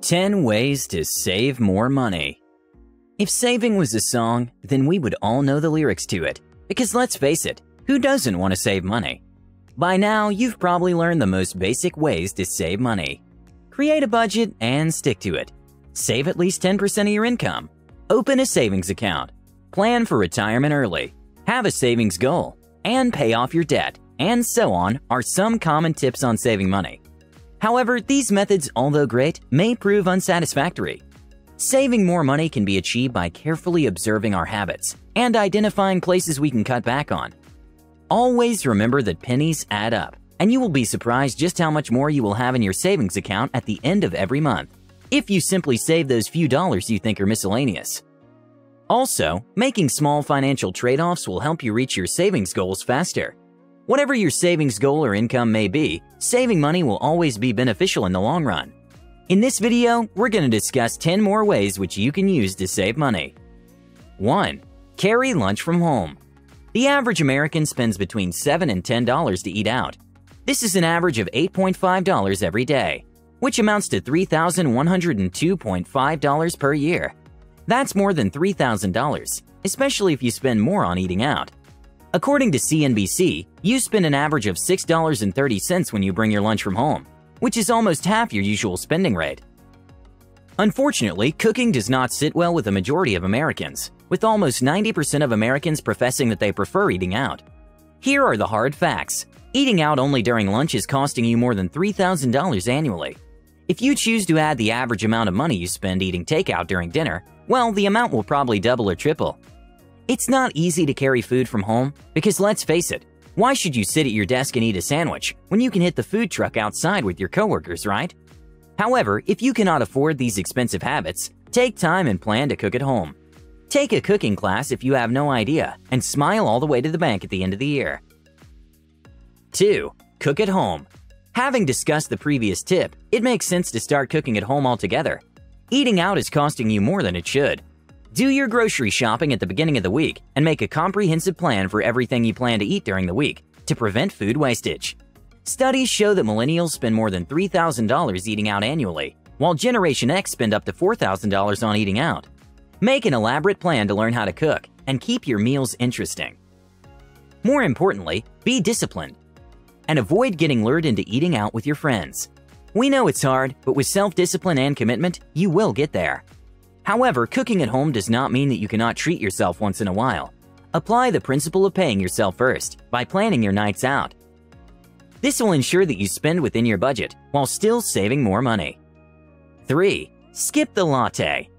10 Ways to Save More Money. If saving was a song, then we would all know the lyrics to it. Because let's face it, who doesn't want to save money? By now, you've probably learned the most basic ways to save money. Create a budget and stick to it. Save at least 10% of your income. Open a savings account. Plan for retirement early. Have a savings goal. And pay off your debt. And so on are some common tips on saving money. However, these methods, although great, may prove unsatisfactory. Saving more money can be achieved by carefully observing our habits and identifying places we can cut back on. Always remember that pennies add up, and you will be surprised just how much more you will have in your savings account at the end of every month, if you simply save those few dollars you think are miscellaneous. Also, making small financial trade-offs will help you reach your savings goals faster. Whatever your savings goal or income may be, saving money will always be beneficial in the long run. In this video, we're going to discuss 10 more ways which you can use to save money. 1. Carry lunch from home. The average American spends between $7 and $10 to eat out. This is an average of $8.5 every day, which amounts to $3,102.5 per year. That's more than $3,000, especially if you spend more on eating out. According to CNBC, you spend an average of $6.30 when you bring your lunch from home, which is almost half your usual spending rate. Unfortunately, cooking does not sit well with the majority of Americans, with almost 90% of Americans professing that they prefer eating out. Here are the hard facts. Eating out only during lunch is costing you more than $3,000 annually. If you choose to add the average amount of money you spend eating takeout during dinner, well, the amount will probably double or triple. It's not easy to carry food from home because let's face it, why should you sit at your desk and eat a sandwich when you can hit the food truck outside with your coworkers, right? However, if you cannot afford these expensive habits, take time and plan to cook at home. Take a cooking class if you have no idea and smile all the way to the bank at the end of the year. 2. Cook at home. Having discussed the previous tip, it makes sense to start cooking at home altogether. Eating out is costing you more than it should. Do your grocery shopping at the beginning of the week and make a comprehensive plan for everything you plan to eat during the week to prevent food wastage. Studies show that millennials spend more than $3,000 eating out annually, while Generation X spend up to $4,000 on eating out. Make an elaborate plan to learn how to cook and keep your meals interesting. More importantly, be disciplined and avoid getting lured into eating out with your friends. We know it's hard, but with self-discipline and commitment, you will get there. However, cooking at home does not mean that you cannot treat yourself once in a while. Apply the principle of paying yourself first by planning your nights out. This will ensure that you spend within your budget while still saving more money. 3. Skip the latte.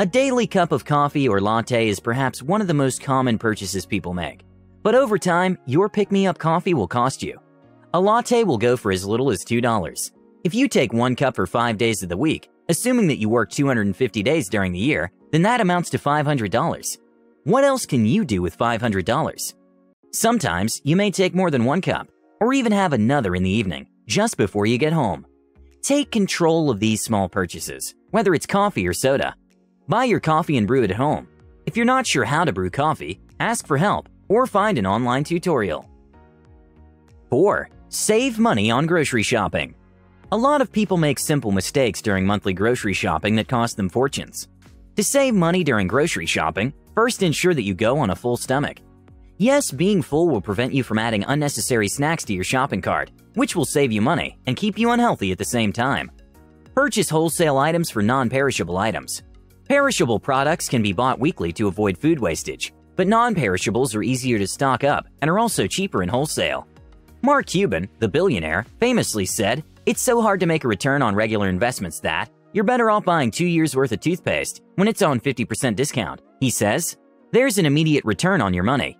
A daily cup of coffee or latte is perhaps one of the most common purchases people make. But over time, your pick-me-up coffee will cost you. A latte will go for as little as $2. If you take one cup for 5 days of the week, assuming that you work 250 days during the year, then that amounts to $500. What else can you do with $500? Sometimes you may take more than one cup, or even have another in the evening, just before you get home. Take control of these small purchases, whether it's coffee or soda. Buy your coffee and brew it at home. If you're not sure how to brew coffee, ask for help or find an online tutorial. 4. Save money on grocery shopping. A lot of people make simple mistakes during monthly grocery shopping that cost them fortunes. To save money during grocery shopping, first ensure that you go on a full stomach. Yes, being full will prevent you from adding unnecessary snacks to your shopping cart, which will save you money and keep you unhealthy at the same time. Purchase wholesale items for non-perishable items. Perishable products can be bought weekly to avoid food wastage, but non-perishables are easier to stock up and are also cheaper in wholesale. Mark Cuban, the billionaire, famously said, "It's so hard to make a return on regular investments that you're better off buying 2 years' worth of toothpaste when it's on 50% discount," he says. There's an immediate return on your money.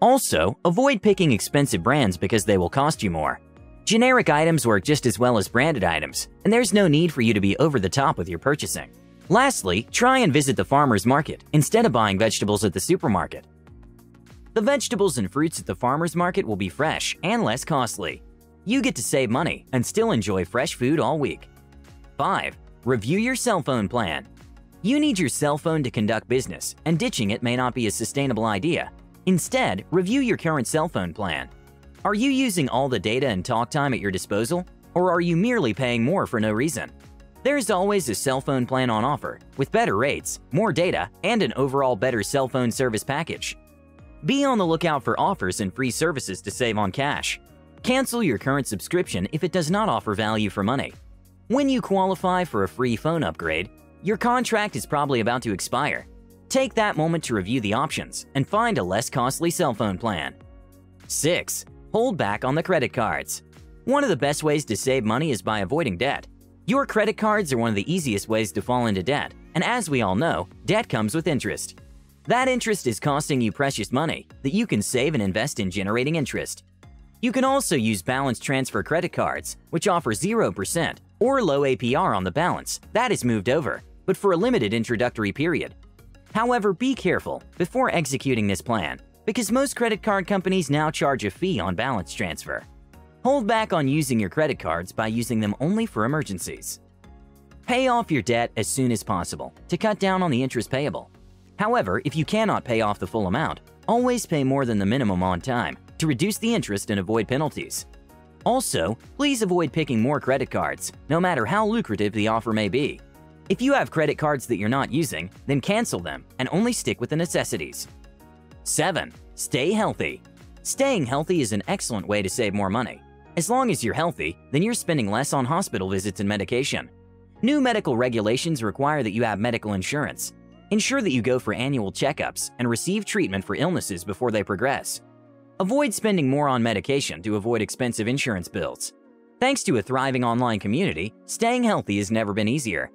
Also, avoid picking expensive brands because they will cost you more. Generic items work just as well as branded items, and there's no need for you to be over the top with your purchasing. Lastly, try and visit the farmer's market instead of buying vegetables at the supermarket. The vegetables and fruits at the farmer's market will be fresh and less costly. You get to save money and still enjoy fresh food all week. 5. Review your cell phone plan. You need your cell phone to conduct business, and ditching it may not be a sustainable idea. Instead, review your current cell phone plan. Are you using all the data and talk time at your disposal, or are you merely paying more for no reason? There's always a cell phone plan on offer, with better rates, more data, and an overall better cell phone service package. Be on the lookout for offers and free services to save on cash. Cancel your current subscription if it does not offer value for money. When you qualify for a free phone upgrade, your contract is probably about to expire. Take that moment to review the options and find a less costly cell phone plan. 6. Hold back on the credit cards. One of the best ways to save money is by avoiding debt. Your credit cards are one of the easiest ways to fall into debt, and as we all know, debt comes with interest. That interest is costing you precious money that you can save and invest in generating interest. You can also use balance transfer credit cards, which offer 0% or low APR on the balance that is moved over, but for a limited introductory period. However, be careful before executing this plan, because most credit card companies now charge a fee on balance transfer. Hold back on using your credit cards by using them only for emergencies. Pay off your debt as soon as possible to cut down on the interest payable. However, if you cannot pay off the full amount, always pay more than the minimum on time to reduce the interest and avoid penalties. Also, please avoid picking more credit cards, no matter how lucrative the offer may be. If you have credit cards that you're not using, then cancel them and only stick with the necessities. 7. Stay healthy. Staying healthy is an excellent way to save more money. As long as you're healthy, then you're spending less on hospital visits and medication. New medical regulations require that you have medical insurance. Ensure that you go for annual checkups and receive treatment for illnesses before they progress. Avoid spending more on medication to avoid expensive insurance bills. Thanks to a thriving online community, staying healthy has never been easier.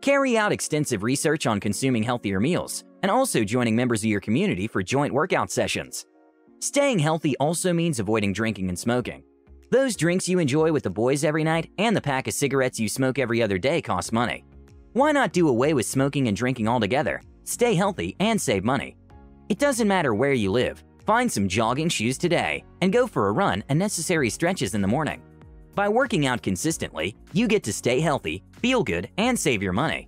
Carry out extensive research on consuming healthier meals and also joining members of your community for joint workout sessions. Staying healthy also means avoiding drinking and smoking. Those drinks you enjoy with the boys every night and the pack of cigarettes you smoke every other day cost money. Why not do away with smoking and drinking altogether? Stay healthy and save money. It doesn't matter where you live, find some jogging shoes today and go for a run and necessary stretches in the morning. By working out consistently, you get to stay healthy, feel good, and save your money.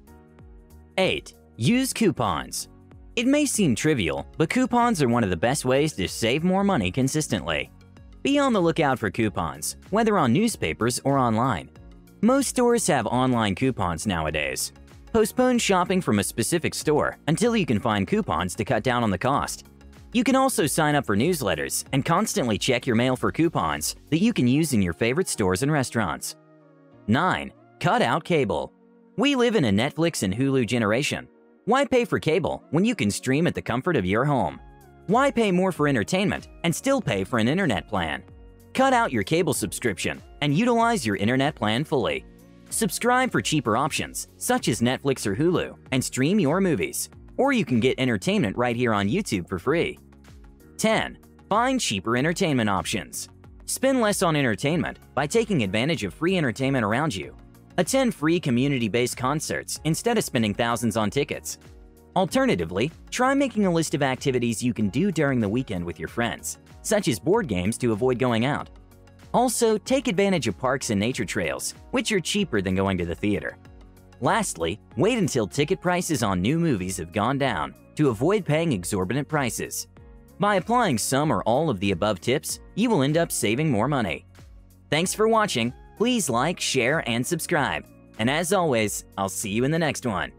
8. Use coupons. It may seem trivial, but coupons are one of the best ways to save more money consistently. Be on the lookout for coupons, whether on newspapers or online. Most stores have online coupons nowadays. Postpone shopping from a specific store until you can find coupons to cut down on the cost. You can also sign up for newsletters and constantly check your mail for coupons that you can use in your favorite stores and restaurants. 9. Cut out cable. We live in a Netflix and Hulu generation. Why pay for cable when you can stream at the comfort of your home? Why pay more for entertainment and still pay for an internet plan? Cut out your cable subscription and utilize your internet plan fully. Subscribe for cheaper options such as Netflix or Hulu and stream your movies, or you can get entertainment right here on YouTube for free. 10. Find cheaper entertainment options. Spend less on entertainment by taking advantage of free entertainment around you. Attend free community-based concerts instead of spending thousands on tickets. Alternatively, try making a list of activities you can do during the weekend with your friends, such as board games to avoid going out. Also, take advantage of parks and nature trails, which are cheaper than going to the theater. Lastly, wait until ticket prices on new movies have gone down to avoid paying exorbitant prices. By applying some or all of the above tips, you will end up saving more money. Thanks for watching. Please like, share, and subscribe. And as always, I'll see you in the next one.